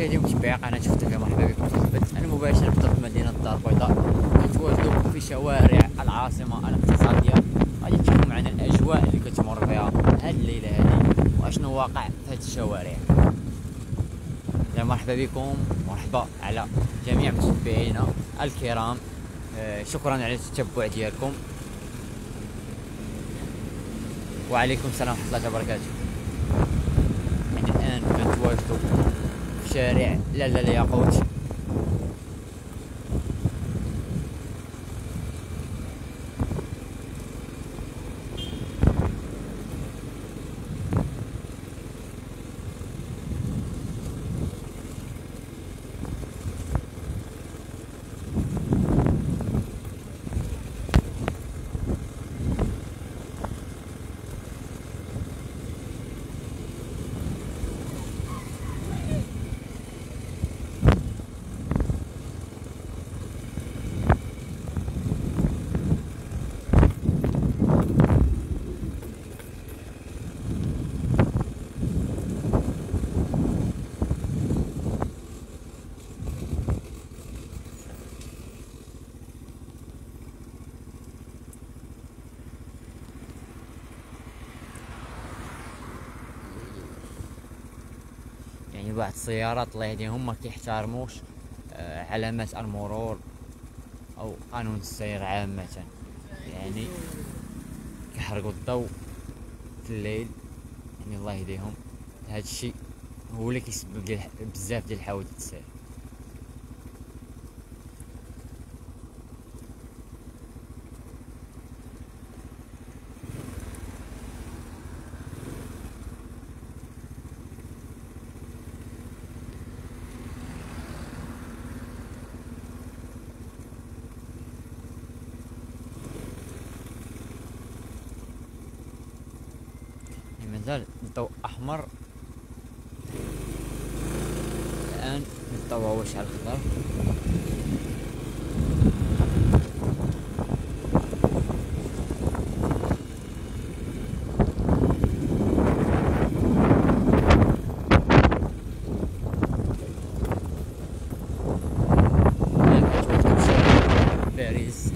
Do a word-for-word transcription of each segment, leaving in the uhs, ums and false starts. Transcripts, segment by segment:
مشاهدي ومتابعي قناه شفت اليوم، مرحبا بكم في الحفل. انا مباشر بالضبط مدينه الدار البيضاء، كنتواجدوا في شوارع العاصمه الاقتصاديه. غادي تشوفوا معنا الاجواء اللي كتمر فيها هذه الليله هذه واشنو واقع في هذه الشوارع. يا مرحبا بكم، مرحبا على جميع متابعينا الكرام، شكرا على التتبع ديالكم، وعليكم السلام ورحمه الله وبركاته. الان كنتواجدوا في شارع لالا الياقوت، يعني بعض السيارات الله يهديهم ما كيحترموش علامات المرور او قانون السير عامه، يعني كيحرقوا الضوء في الليل، يعني الله يهديهم. هذا الشيء هو اللي كيسبب بزاف ديال الحوادث السير. مازال الضوء احمر، الان الضوء هو شعل خضر. باريس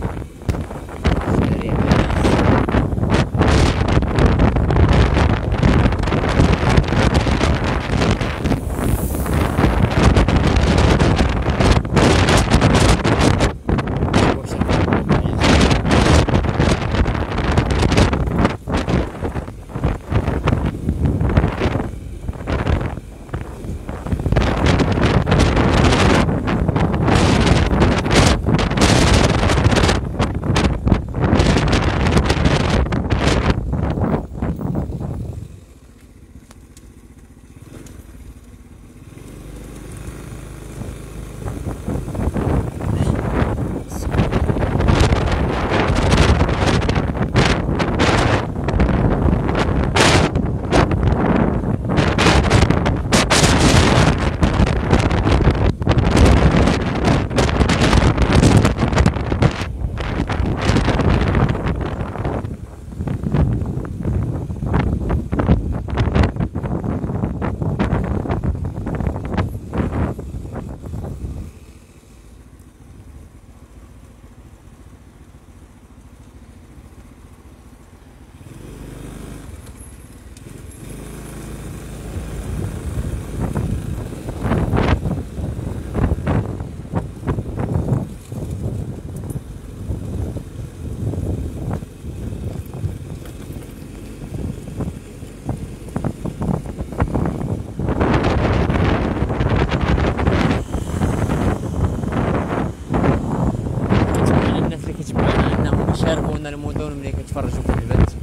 شاركونا المدن ملي كتفرجوا في البث.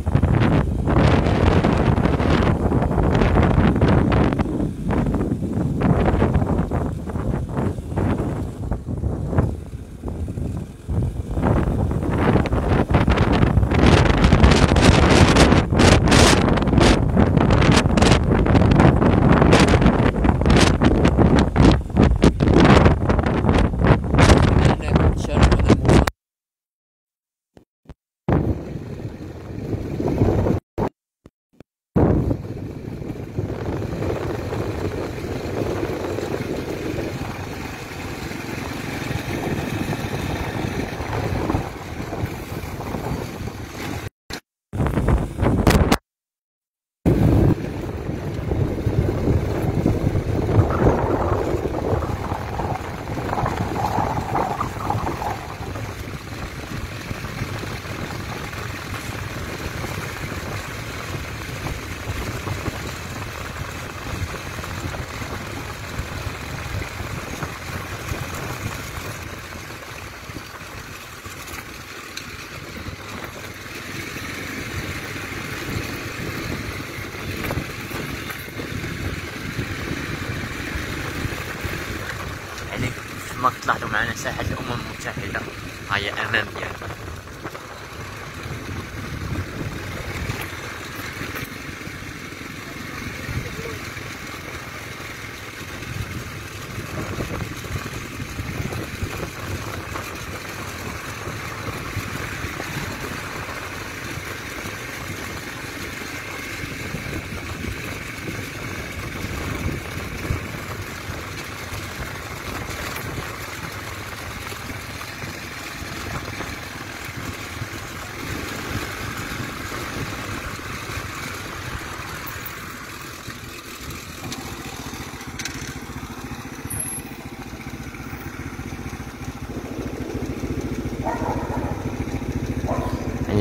ما تطلع له معنا ساحة الأمم المتحدة هاي أمامي يعني.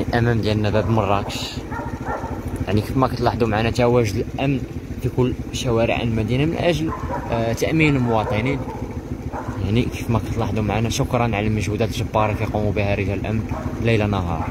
الامام ديالنا باب مراكش يعني كما كتلاحظوا معنا تواجد الامن في كل شوارع المدينه من اجل تامين المواطنين يعني كما كتلاحظوا معنا. شكرا على المجهودات الجباره التي يقوم بها رجال الامن ليل نهار.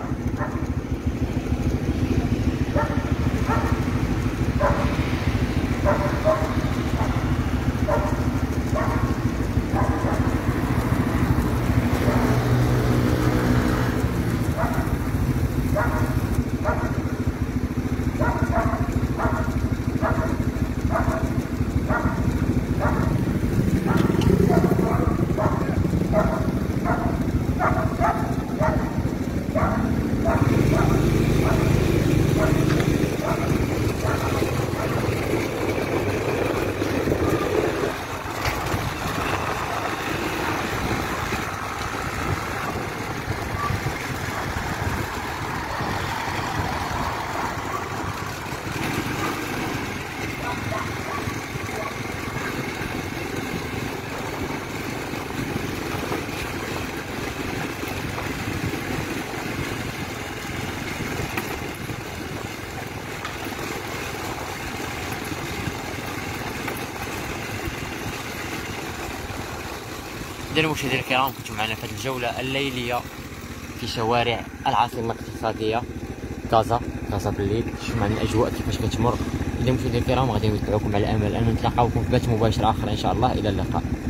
المشاهدين الكرام كنتم معنا في هذه الجولة الليلية في شوارع العاصمة الاقتصادية كازا كازا بالليل. شوفوا معنا الأجواء كيفاش كتمر. إذا المشاهدين الكرام غادي نتبعوكم على أمل أن نتلاقاوكم في بث مباشر آخر إن شاء الله. إلى اللقاء.